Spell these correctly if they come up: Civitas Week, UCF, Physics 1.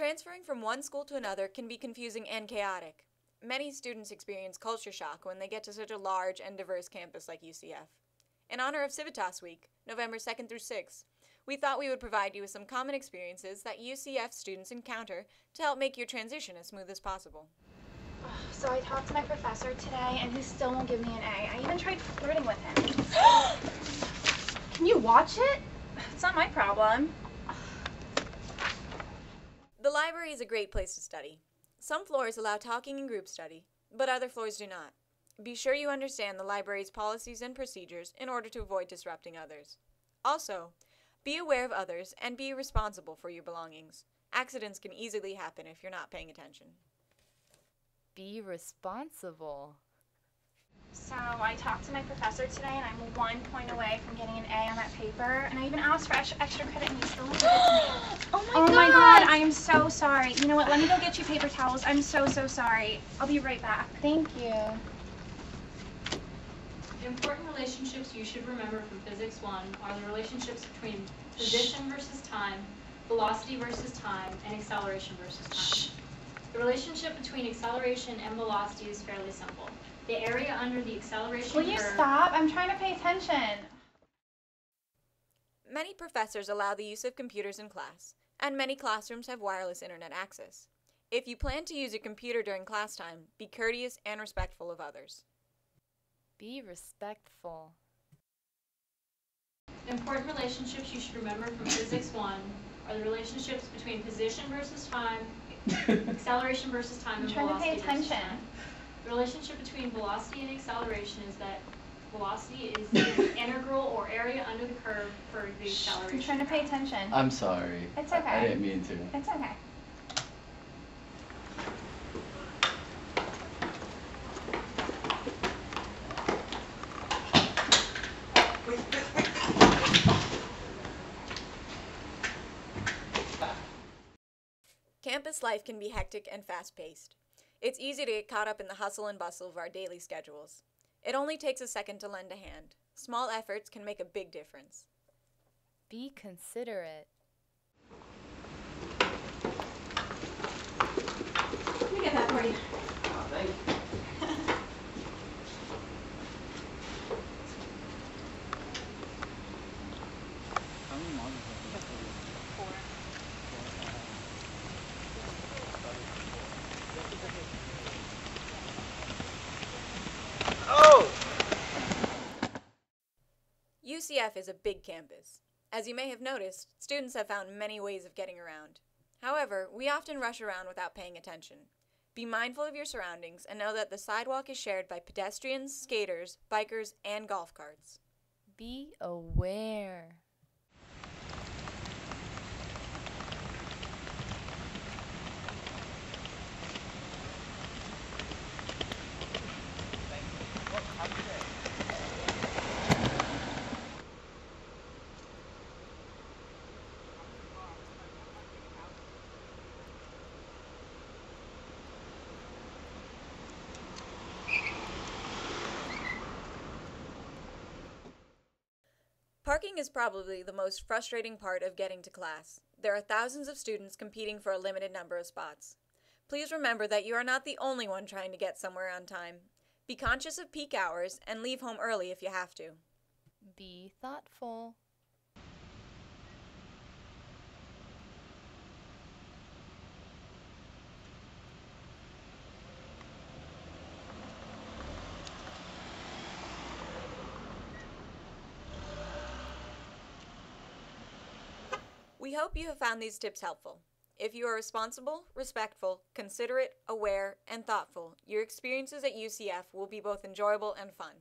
Transferring from one school to another can be confusing and chaotic. Many students experience culture shock when they get to such a large and diverse campus like UCF. In honor of Civitas Week, November 2nd through 6th, we thought we would provide you with some common experiences that UCF students encounter to help make your transition as smooth as possible. So I talked to my professor today, and he still won't give me an A. I even tried flirting with him. Can you watch it? It's not my problem. The library is a great place to study. Some floors allow talking and group study, but other floors do not. Be sure you understand the library's policies and procedures in order to avoid disrupting others. Also, be aware of others and be responsible for your belongings. Accidents can easily happen if you're not paying attention. Be responsible. So I talked to my professor today, and I'm 1 point away from getting an A on that paper, and I even asked for extra credit, and he still won't give it to me. Oh my god, I am so sorry. You know what, let me go get you paper towels. I'm so sorry. I'll be right back. Thank you. The important relationships you should remember from Physics 1 are the relationships between position versus time, velocity versus time, and acceleration versus time. The relationship between acceleration and velocity is fairly simple. The area under the acceleration curve... Will you stop? I'm trying to pay attention. Many professors allow the use of computers in class, and many classrooms have wireless internet access. If you plan to use a computer during class time, be courteous and respectful of others. Be respectful. The important relationships you should remember from Physics 1 are the relationships between position versus time, acceleration versus time, and velocity versus time. I'm trying to pay attention. The relationship between velocity and acceleration is that velocity is the integral or area under the curve for the acceleration. I'm trying to pay attention. I'm sorry. It's okay. I didn't mean to. It's okay. Campus life can be hectic and fast-paced. It's easy to get caught up in the hustle and bustle of our daily schedules. It only takes a second to lend a hand. Small efforts can make a big difference. Be considerate. Let me get that for you. Oh, thank you. UCF is a big campus. As you may have noticed, students have found many ways of getting around. However, we often rush around without paying attention. Be mindful of your surroundings and know that the sidewalk is shared by pedestrians, skaters, bikers, and golf carts. Be aware. Parking is probably the most frustrating part of getting to class. There are thousands of students competing for a limited number of spots. Please remember that you are not the only one trying to get somewhere on time. Be conscious of peak hours and leave home early if you have to. Be thoughtful. We hope you have found these tips helpful. If you are responsible, respectful, considerate, aware, and thoughtful, your experiences at UCF will be both enjoyable and fun.